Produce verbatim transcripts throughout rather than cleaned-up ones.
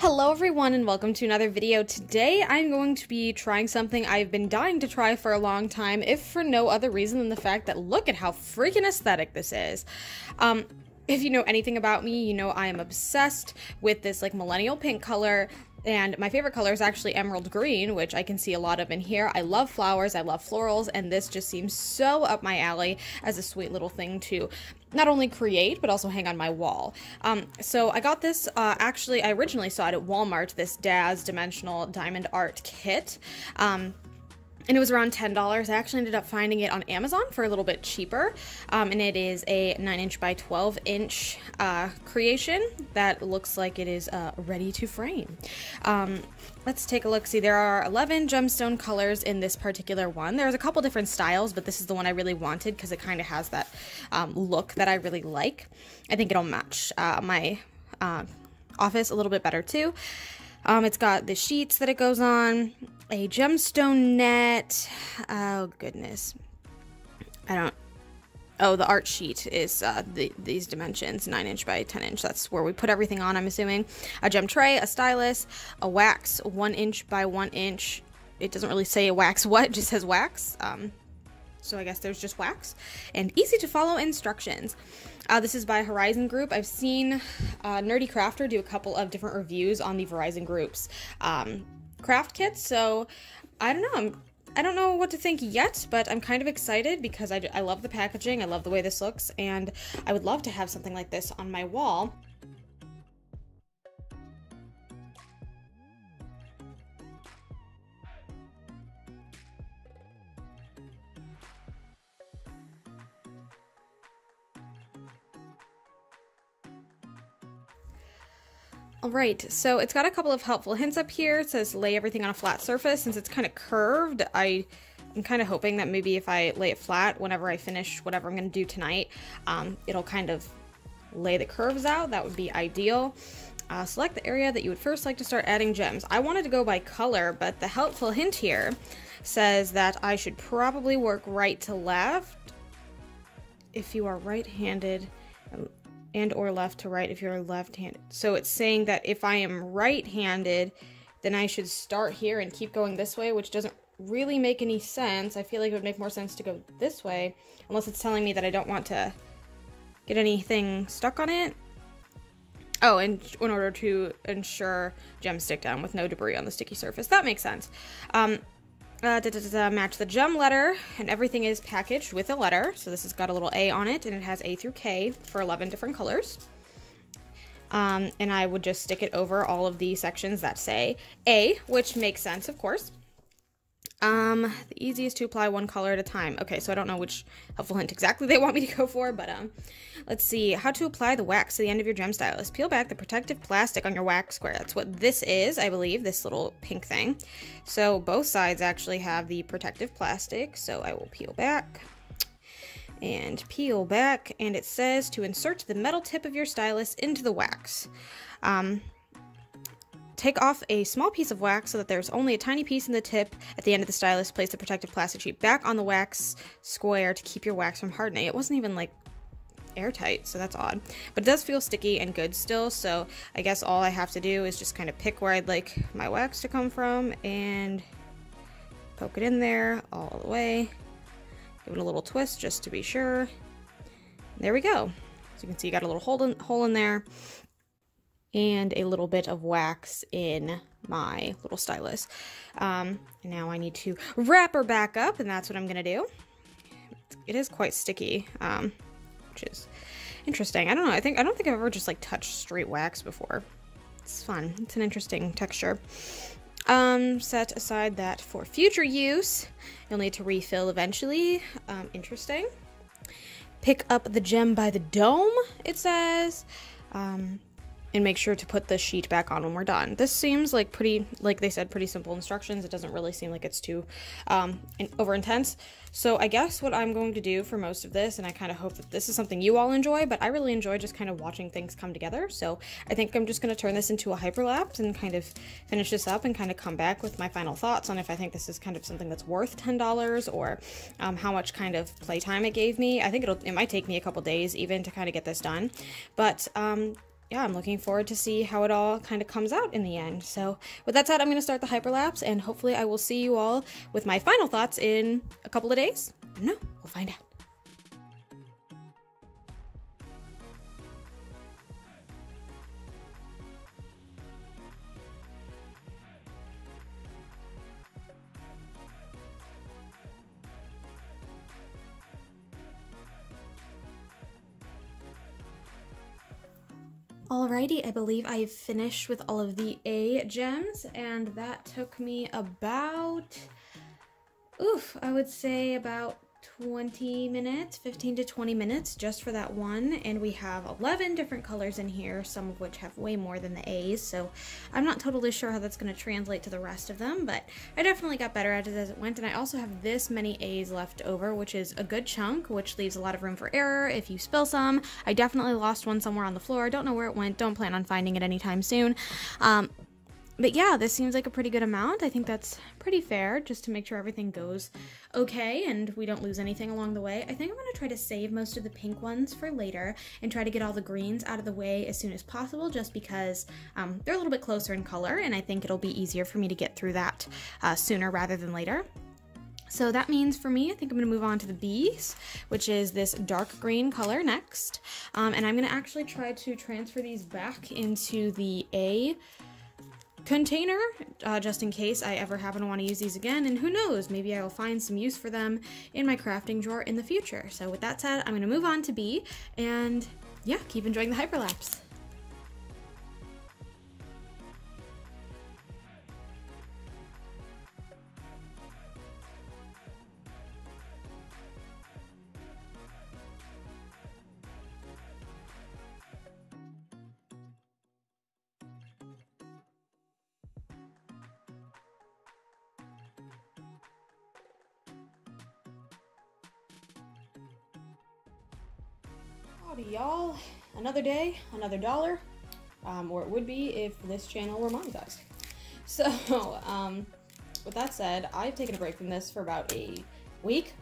Hello everyone and welcome to another video. Today I'm going to be trying something I've been dying to try for a long time, if for no other reason than the fact that look at how freaking aesthetic this is. Um, if you know anything about me, you know I am obsessed with this like millennial pink color, and my favorite color is actually emerald green, which I can see a lot of in here. I love flowers, I love florals, and this just seems so up my alley as a sweet little thing to not only create, but also hang on my wall. Um, so I got this, uh, actually, I originally saw it at Walmart, this Daz Dimensional Diamond Art Kit. Um, and it was around ten dollars. I actually ended up finding it on Amazon for a little bit cheaper. Um, and it is a nine inch by twelve inch uh, creation that looks like it is uh, ready to frame. Um, let's take a look. See, there are eleven gemstone colors in this particular one. There's a couple different styles, but this is the one I really wanted because it kind of has that um, look that I really like. I think it'll match uh, my uh, office a little bit better too. Um, it's got the sheets that it goes on, a gemstone net, oh goodness, I don't, oh, the art sheet is uh, the, these dimensions, nine inch by ten inch, that's where we put everything on, I'm assuming, a gem tray, a stylus, a wax, one inch by one inch, it doesn't really say wax what, it just says wax, um, so I guess there's just wax, and easy to follow instructions. Uh, this is by Horizon Group. I've seen uh, Nerdy Crafter do a couple of different reviews on the Horizon Group's um, craft kits, so I don't know. I'm, I don't know what to think yet, but I'm kind of excited because I, I love the packaging, I love the way this looks, and I would love to have something like this on my wall. Alright, so it's got a couple of helpful hints up here. It says lay everything on a flat surface. Since it's kind of curved, I am kind of hoping that maybe if I lay it flat, whenever I finish whatever I'm going to do tonight, um, it'll kind of lay the curves out. That would be ideal. Uh, select the area that you would first like to start adding gems. I wanted to go by color, but the helpful hint here says that I should probably work right to left if you are right-handed, and or left to right if you're left-handed. So it's saying that if I am right-handed, then I should start here and keep going this way, which doesn't really make any sense. I feel like it would make more sense to go this way, unless it's telling me that I don't want to get anything stuck on it. Oh, and in order to ensure gems stick down with no debris on the sticky surface. That makes sense. Um, Uh, da, da, da, da, match the gem letter, and everything is packaged with a letter. So this has got a little A on it, and it has A through K for eleven different colors. Um, and I would just stick it over all of the sections that say A, which makes sense, of course. Um, the easiest to apply one color at a time. Okay, so I don't know which helpful hint exactly they want me to go for, but um, let's see. How to apply the wax to the end of your gem stylus. Peel back the protective plastic on your wax square. That's what this is, I believe, this little pink thing. So both sides actually have the protective plastic, so I will peel back and peel back, and it says to insert the metal tip of your stylus into the wax. Um... Take off a small piece of wax so that there's only a tiny piece in the tip. At the end of the stylus, place the protective plastic sheet back on the wax square to keep your wax from hardening. It wasn't even like airtight, so that's odd. But it does feel sticky and good still, so I guess all I have to do is just kind of pick where I'd like my wax to come from and poke it in there all the way. Give it a little twist just to be sure. There we go. So you can see you got a little hole in, hole in there. And a little bit of wax in my little stylus. Um, now I need to wrap her back up, and that's what I'm gonna do. It is quite sticky, um, which is interesting. I don't know. I think I don't think I've ever just like touched straight wax before. It's fun. It's an interesting texture. Um, set aside that for future use. You'll need to refill eventually. Um, interesting. Pick up the gem by the dome. It says. Um, and make sure to put the sheet back on when we're done. This seems like pretty, like they said, pretty simple instructions. It doesn't really seem like it's too um, over intense. So I guess what I'm going to do for most of this, and I kind of hope that this is something you all enjoy, but I really enjoy just kind of watching things come together. So I think I'm just going to turn this into a hyperlapse and kind of finish this up and kind of come back with my final thoughts on if I think this is kind of something that's worth ten dollars or um, how much kind of playtime it gave me. I think it'll, it might take me a couple days even to kind of get this done, but um, yeah, I'm looking forward to see how it all kind of comes out in the end. So with that said, I'm going to start the hyperlapse, and hopefully I will see you all with my final thoughts in a couple of days. I don't know. We'll find out. Alrighty, I believe I've finished with all of the A gems, and that took me about, oof, I would say about twenty minutes, fifteen to twenty minutes just for that one, and we have eleven different colors in here, some of which have way more than the A's, so I'm not totally sure how that's going to translate to the rest of them, but I definitely got better at it as it went. And I also have this many A's left over, which is a good chunk, which leaves a lot of room for error if you spill some. I definitely lost one somewhere on the floor. I don't know where it went. Don't plan on finding it anytime soon. Um, But yeah, this seems like a pretty good amount. I think that's pretty fair, just to make sure everything goes okay and we don't lose anything along the way. I think I'm gonna try to save most of the pink ones for later and try to get all the greens out of the way as soon as possible, just because um, they're a little bit closer in color, and I think it'll be easier for me to get through that uh, sooner rather than later. So that means for me, I think I'm gonna move on to the B's, which is this dark green color next. Um, and I'm gonna actually try to transfer these back into the A container, uh, just in case I ever happen to want to use these again, and who knows, maybe I will find some use for them in my crafting drawer in the future. So with that said, I'm going to move on to B, and yeah, keep enjoying the hyperlapse. Howdy y'all, another day, another dollar, um, or it would be if this channel were monetized. So um, with that said, I've taken a break from this for about a week.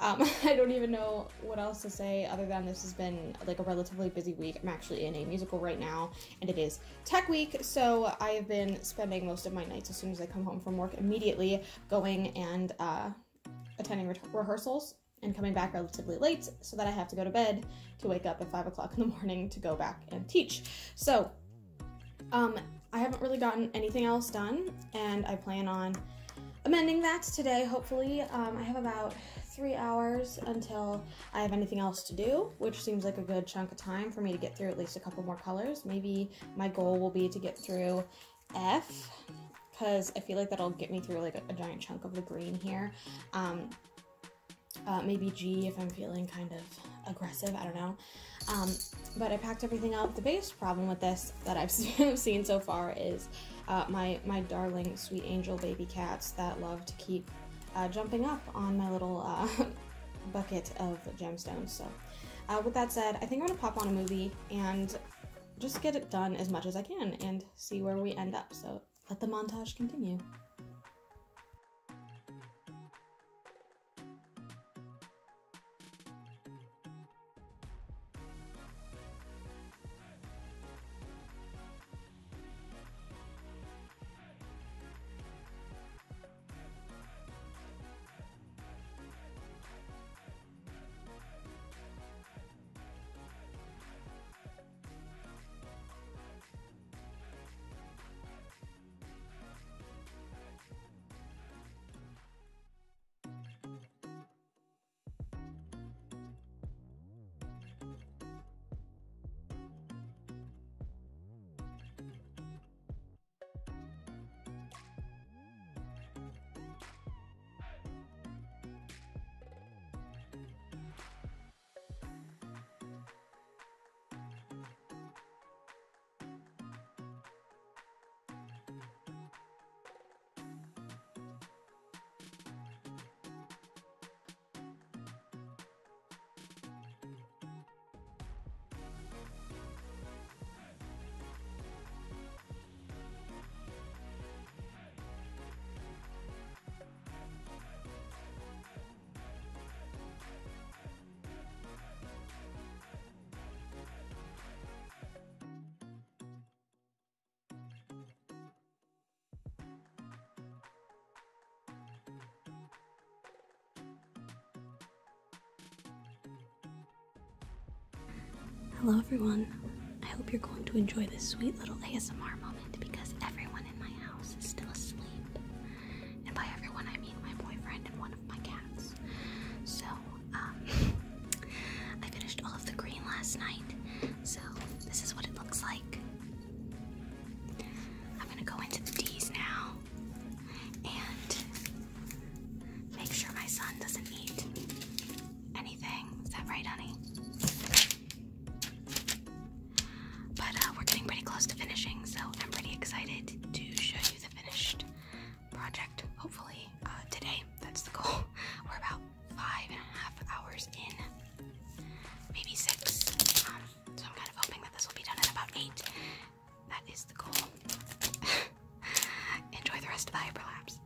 Um, I don't even know what else to say other than this has been like a relatively busy week. I'm actually in a musical right now, and it is tech week, so I've been spending most of my nights as soon as I come home from work immediately going and uh, attending re- rehearsals. And coming back relatively late so that I have to go to bed to wake up at five o'clock in the morning to go back and teach. So um, I haven't really gotten anything else done, and I plan on amending that today, hopefully. Um, I have about three hours until I have anything else to do, which seems like a good chunk of time for me to get through at least a couple more colors. Maybe my goal will be to get through F, because I feel like that'll get me through like a, a giant chunk of the green here. Um, Uh, maybe G if I'm feeling kind of aggressive, I don't know. Um, but I packed everything up. The biggest problem with this that I've seen so far is uh, my, my darling sweet angel baby cats that love to keep uh, jumping up on my little uh, bucket of gemstones. So uh, with that said, I think I'm gonna pop on a movie and just get it done as much as I can and see where we end up. So let the montage continue. Hello everyone, I hope you're going to enjoy this sweet little A S M R moment because everyone in my house is still asleep. And by everyone I mean my boyfriend and one of my cats. So, um, I finished all of the green last night, so this is what it looks like. I'm gonna go into the D's now and make sure my son doesn't eat anything. Is that right, honey? Close to finishing, so I'm pretty excited to show you the finished project, hopefully uh, today. That's the goal. We're about five and a half hours in, maybe six, um, so I'm kind of hoping that this will be done in about eight. That is the goal. Enjoy the rest of the hyperlapse.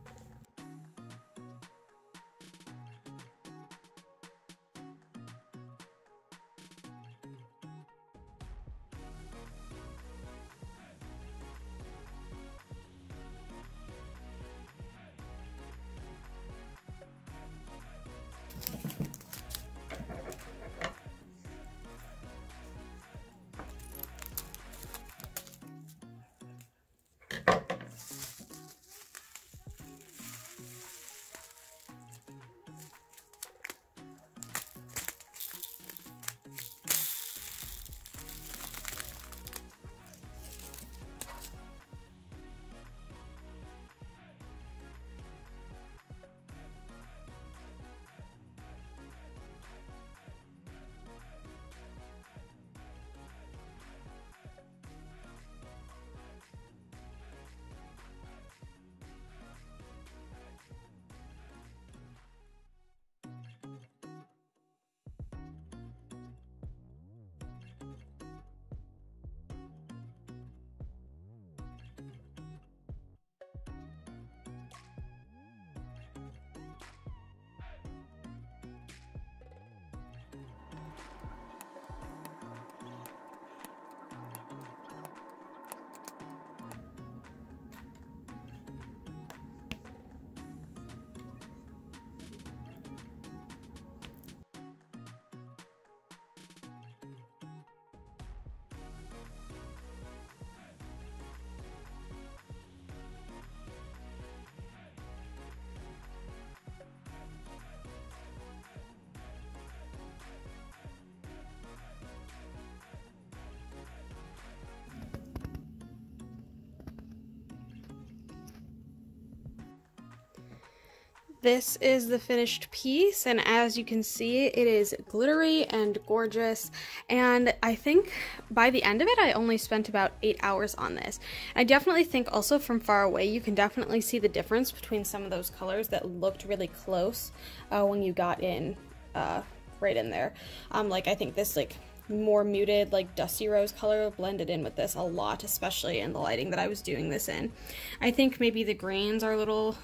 This is the finished piece, and as you can see, it is glittery and gorgeous, and I think by the end of it, I only spent about eight hours on this. I definitely think also from far away, you can definitely see the difference between some of those colors that looked really close uh, when you got in, uh, right in there. Um, like, I think this, like, more muted, like, dusty rose color blended in with this a lot, especially in the lighting that I was doing this in. I think maybe the greens are a little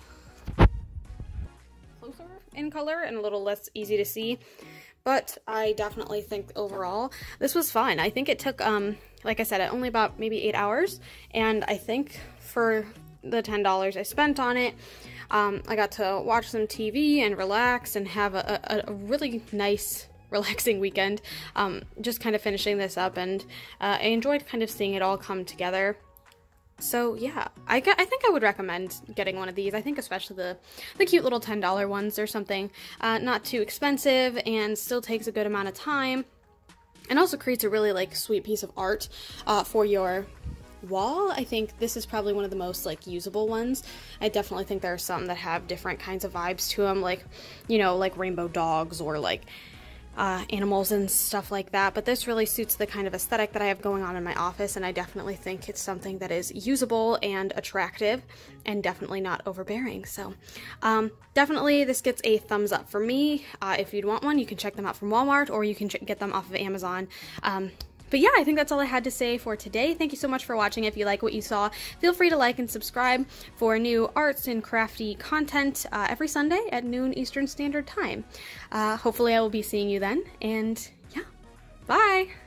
in color and a little less easy to see, but I definitely think overall this was fun. I think it took, um, like I said, only about maybe eight hours, and I think for the ten dollars I spent on it, um, I got to watch some T V and relax and have a, a, a really nice, relaxing weekend, um, just kind of finishing this up, and uh, I enjoyed kind of seeing it all come together. So yeah, I, I think I would recommend getting one of these. I think especially the, the cute little ten dollar ones or something. Uh, not too expensive and still takes a good amount of time. And also creates a really like sweet piece of art uh, for your wall. I think this is probably one of the most like usable ones. I definitely think there are some that have different kinds of vibes to them. Like, you know, like rainbow dogs or like Uh, animals and stuff like that, but this really suits the kind of aesthetic that I have going on in my office, and I definitely think it's something that is usable and attractive and definitely not overbearing. So um, definitely this gets a thumbs up for me. Uh, if you'd want one, you can check them out from Walmart, or you can get them off of Amazon. Um, But yeah, I think that's all I had to say for today. Thank you so much for watching. If you like what you saw, feel free to like and subscribe for new arts and crafty content uh, every Sunday at noon Eastern Standard Time. Uh, hopefully I will be seeing you then, and yeah, bye!